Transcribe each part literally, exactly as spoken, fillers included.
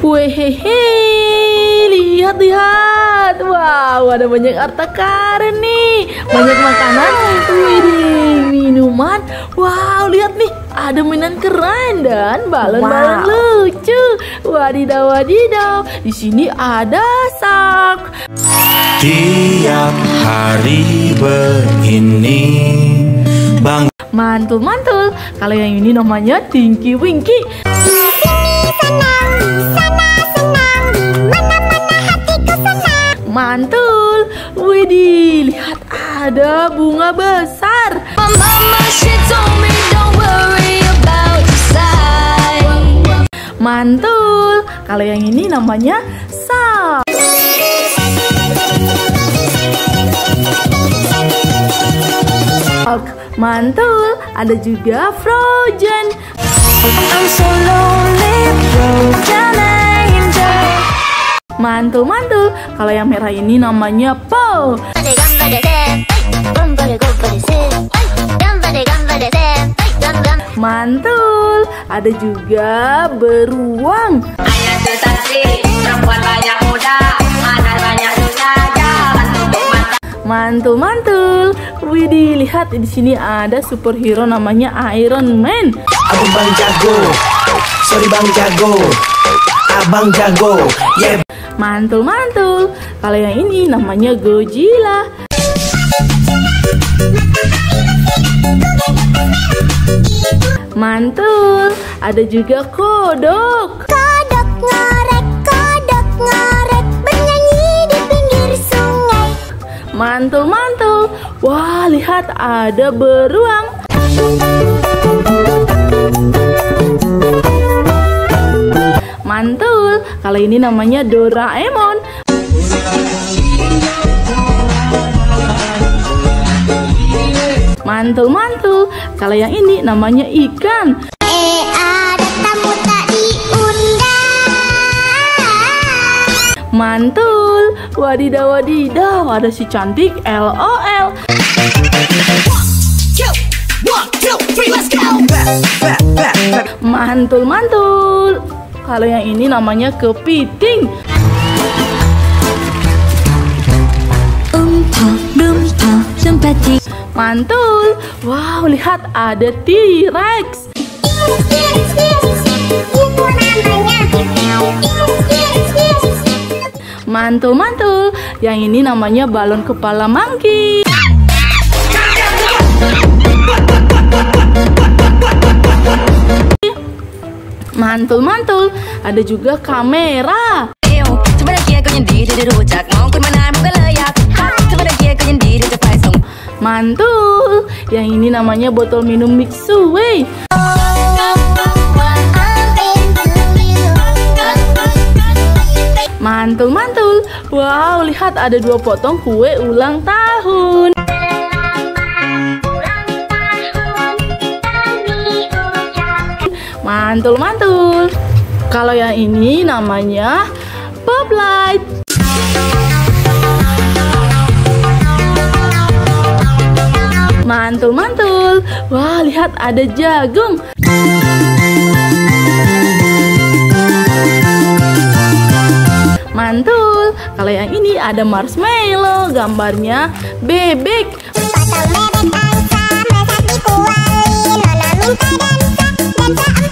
Wehehe, lihat-lihat. Wow, ada banyak harta karun nih. Banyak makanan, widih, minuman. Wow, lihat nih, ada mainan keren dan balon-balon wow. lucu. Wadidaw, wadidaw. Di sini ada sak. Tiap hari begini bang. Mantul, mantul. Kalau yang ini namanya Tinky Winky. Mantul, widih, lihat ada bunga besar. Mantul, kalau yang ini namanya sap. Mantul, ada juga Frozen. I'm so lonely, Frozen. Mantul, mantul. Kalau yang merah ini namanya Po. Mantul. Ada juga beruang. Mantul, mantul. Widih, lihat di sini ada superhero namanya Iron Man. Aku bang jago. Sorry bang jago. Abang jago. Yeah. Mantul, mantul. Kalau yang ini namanya Godzilla. Mantul. Ada juga kodok. Kodok ngorek, kodok ngorek, bernyanyi di pinggir sungai. Mantul, mantul. Wah, lihat ada beruang. Mantul, kalau ini namanya Doraemon. Mantul, mantul. Kalau yang ini namanya ikan. Eh, ada tamu tak diundang. Mantul. Wadidaw, wadidaw. Ada si cantik L O L. Mantul, mantul. Kalau yang ini namanya kepiting. Mantul. Wow, lihat ada T-Rex. Mantul, mantul. Yang ini namanya balon kepala monkey. Mantul, mantul. Ada juga kamera. Mantul. Yang ini namanya botol minum Mixue. Mantul, mantul. Wow, lihat ada dua potong kue ulang tahun. Mantul, mantul. Kalau yang ini namanya pop light. Mantul, mantul. Wah, lihat ada jagung. Mantul. Kalau yang ini ada marshmallow, gambarnya bebek.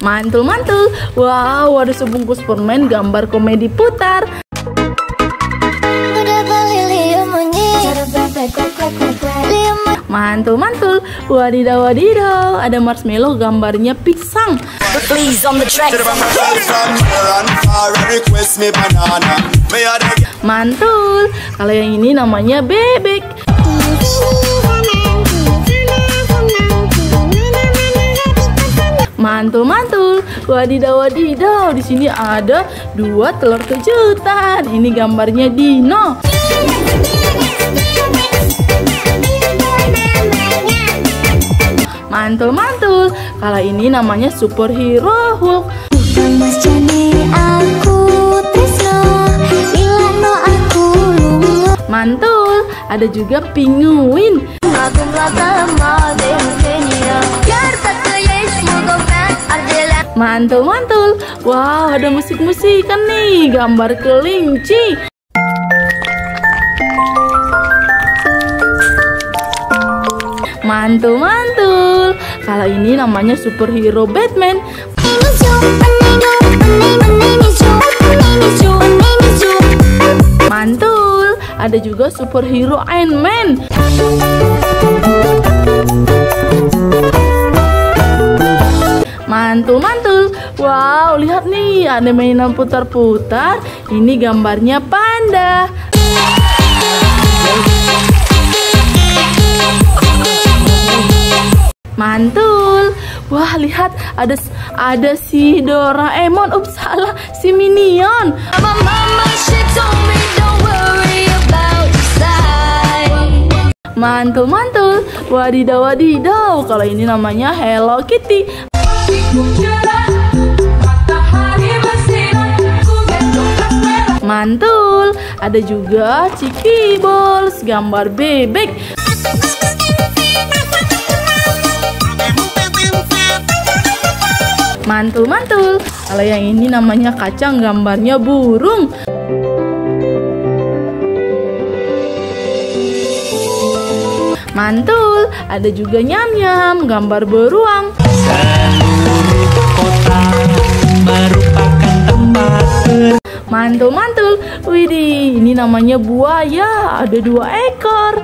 Mantul, mantul. Wow, ada sebungkus permen gambar komedi putar. Mantul, mantul. Wadidaw, wadidaw. Ada marshmallow gambarnya pisang. Mantul. Kalau yang ini namanya bebek. Mantul, mantul. Wadidaw, wadidaw. Di sini ada dua telur kejutan. Ini gambarnya dino. Mantul, mantul. Kalau ini namanya superhero Hulk. Mantul. Ada juga penguin. Mantul mantul. Wow, ada musik-musikan nih. Gambar kelinci. Mantul mantul. Kalau ini namanya superhero Batman. Mantul. Ada juga superhero Iron Man. Mantul mantul. Wow, lihat nih, ada mainan putar-putar. Ini gambarnya panda. Mantul. Wah, lihat ada ada si Doraemon. Ups, salah, si Minion. Mantul mantul. Wadidaw wadidaw. Kalau ini namanya Hello Kitty. Mantul. Ada juga Chiki Balls, gambar bebek. Mantul mantul. Kalau yang ini namanya kacang, gambarnya burung. Mantul. Ada juga nyam nyam, gambar beruang. Mantul mantul. Widih, ini namanya buaya, ada dua ekor.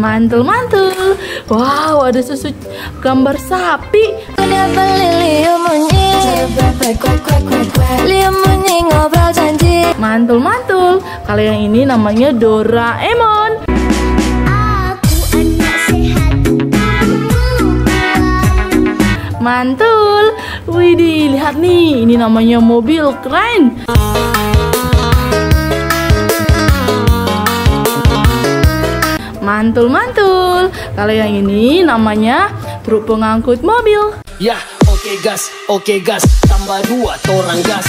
Mantul mantul. Wow, ada susu gambar sapi. Mantul mantul. Kalau yang ini namanya Doraemon. Mantul. Widih, lihat nih, ini namanya mobil keren. Mantul mantul. Kalau yang ini namanya truk pengangkut mobil. Ya, oke gas, oke gas, tambah dua torang gas.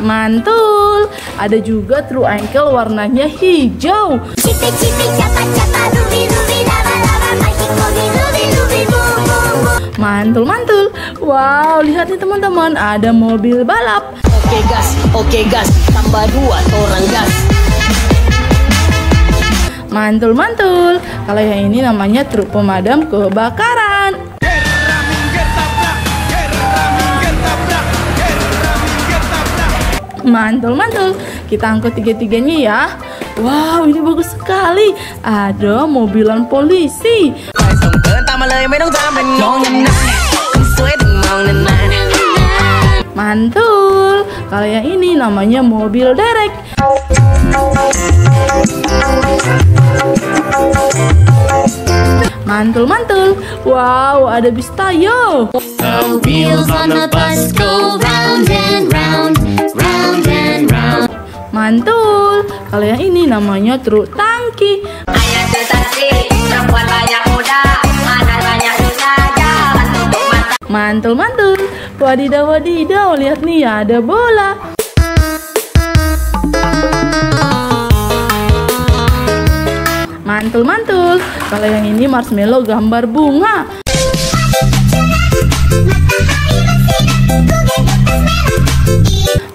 Mantul. Ada juga truk ankle warnanya hijau. Mantul mantul. Wow, lihat nih teman-teman, ada mobil balap. Oke gas, oke gas, tambah dua torang gas. Mantul mantul. Kalau yang ini namanya truk pemadam kebakaran. Mantul mantul. Kita angkut tiga-tiganya ya. Wow, ini bagus sekali. Ada mobilan polisi. Mantul. Kalau yang ini namanya mobil derek. Mantul mantul. Wow, ada bis Tayo. Mantul. Kalau yang ini namanya truk tangki. Mantul mantul. Wadidaw wadidaw. Lihat nih, ada bola. Mantul mantul. Kalau yang ini marshmallow gambar bunga.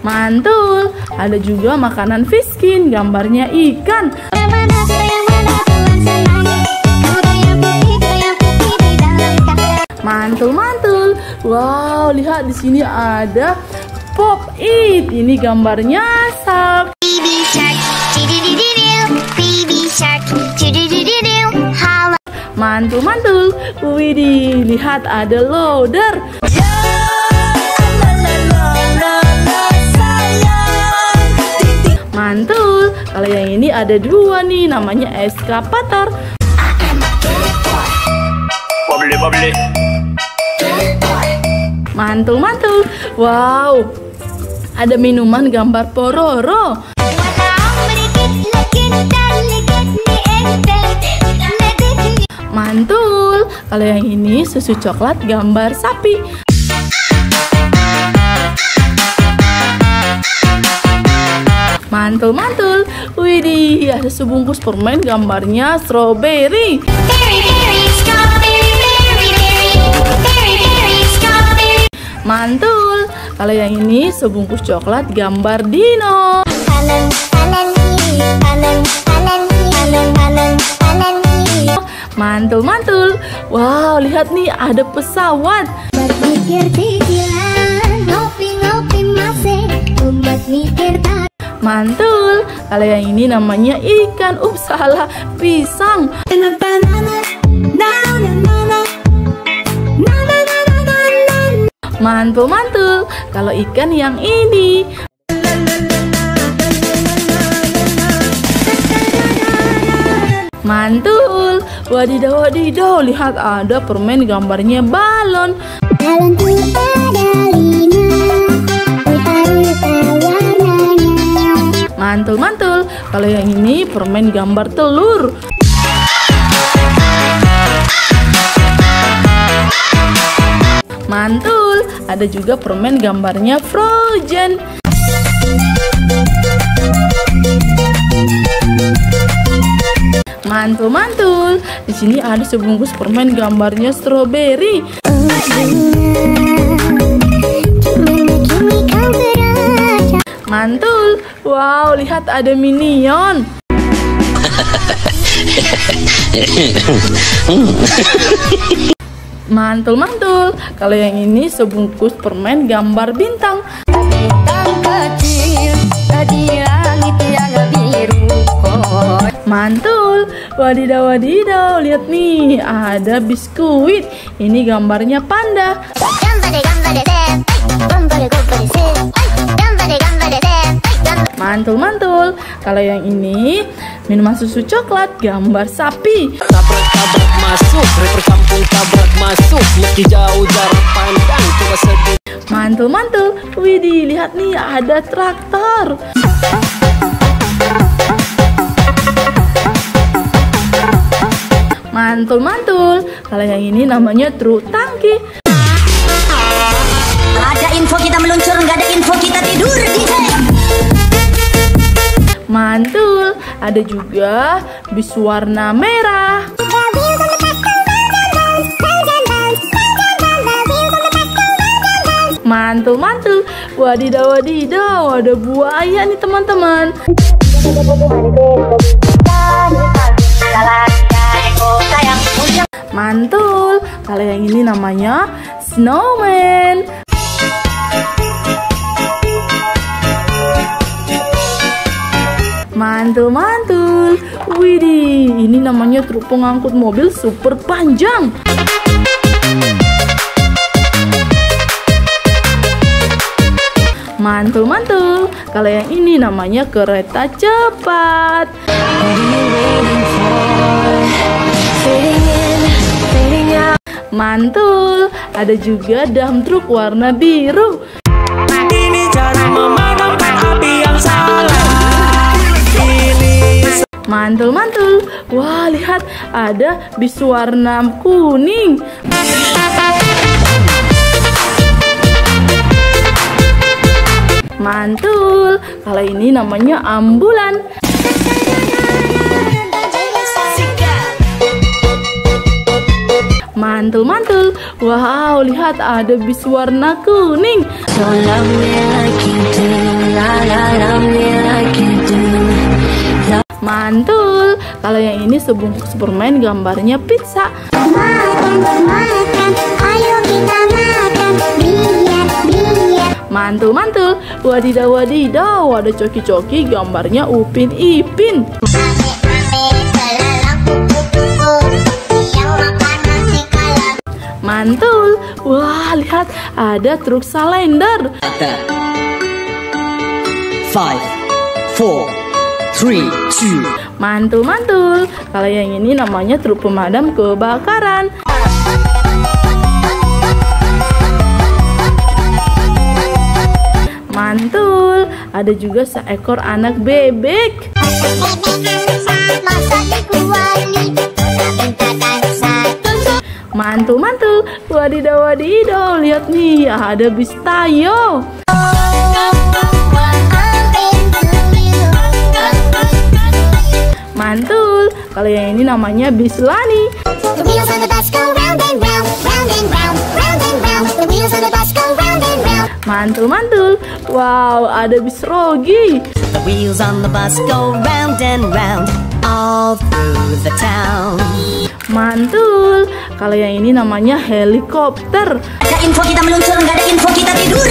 Mantul. Ada juga makanan fiskin, gambarnya ikan. Mantul mantul. Wow, lihat di sini ada pop it. Ini gambarnya sapi. Mantul mantul. Widih, lihat ada loader. Mantul. Kalau yang ini ada dua nih, namanya eskavator. Mantul mantul. Wow, ada minuman gambar Pororo. Mantul. Kalau yang ini susu coklat gambar sapi. Mantul mantul. Wih, Widih, ada sebungkus permen gambarnya strawberry. Berry, berry, strawberry, berry, berry, berry, berry, strawberry. Mantul. Kalau yang ini sebungkus coklat gambar dino. Panen, panen kiri, panen, panen kiri, panen, panen, panen kiri. Mantul, mantul. Wow, lihat nih ada pesawat. Berpikir pikiran, ngopi-ngopi masih, umat mikir tak. Mantul. Kalau yang ini namanya ikan, ups salah, pisang. Mantul, mantul. Kalau ikan yang ini. Mantul. Wadidaw, wadidaw. Lihat ada permen gambarnya balon. Balon itu ada lima. Mantul, mantul. Kalau yang ini permen gambar telur. Mantul. Ada juga permen gambarnya Frozen. Mantul, mantul. Di sini ada sebungkus permen gambarnya strawberry. Mantul. Wow, lihat ada Minion. Mantul, mantul. Kalau yang ini sebungkus permen gambar bintang. Bintang kecil di langit yang biru. Mantul. Wadidaw, wadidaw. Lihat nih, ada biskuit. Ini gambarnya panda. Mantul, mantul. Kalau yang ini minuman susu coklat gambar sapi. Tabrak, tabrak masuk, reper kampung tabrak masuk, meski jauh jarak pandang coba sedikit. Mantul, mantul. Widih, lihat nih ada traktor. Mantul, mantul. Kalau yang ini namanya truk tangki. Ada info kita meluncur, nggak ada info kita tidur. Mantul, ada juga bis warna merah. Mantul, mantul. Wadidaw, wadidaw. Ada buaya nih teman-teman. Mantul. Kalau yang ini namanya snowman. Mantul, mantul. Widih, ini namanya truk pengangkut mobil super panjang. Mantul, mantul. Kalau yang ini namanya kereta cepat. Mantul. Ada juga dam truk warna biru. Ini cara memadamkan api yang salah. Mantul, mantul. Wah, lihat ada bis warna kuning. Mantul. Kalau ini namanya ambulan. Mantul, mantul. Wow, lihat ada bis warna kuning. Mantul. Kalau yang ini sebungkus permen gambarnya pizza. Makan, makan, ayo kita makan, biar, biar. Mantul, mantul. Wadidaw, wadidaw. Ada Choki Choki gambarnya Upin Ipin. Mantul. Wah, lihat ada truk salender. five, four, three, two. Mantul, mantul. Kalau yang ini namanya truk pemadam kebakaran. Mantul. Ada juga seekor anak bebek. Mantul, mantul. Wadidaw, wadidaw. Lihat nih, ada bis Tayo. Mantul. Kalau yang ini namanya bislani. Mantul mantul. Wow, ada bis rogi. The wheels on the bus go round and round all through the town. Mantul. Kalau yang ini namanya helikopter. Ada info kita meluncur, nggak ada info kita tidur.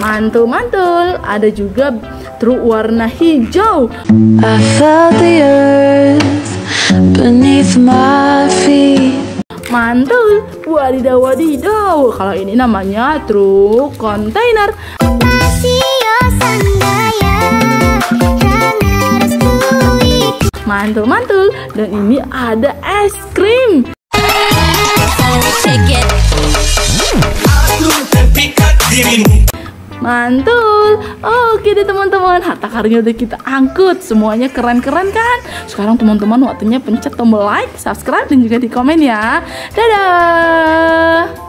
Mantul mantul. Ada juga truk warna hijau. I felt the earth beneath my feet. Mantul, wadidaw wadidaw. Kalau ini namanya truk kontainer. Mantul mantul. Dan ini ada es krim. Mantul. Oke deh teman-teman, harta karunnya udah kita angkut. Semuanya keren-keren kan? Sekarang teman-teman waktunya pencet tombol like, subscribe, dan juga di komen ya. Dadah.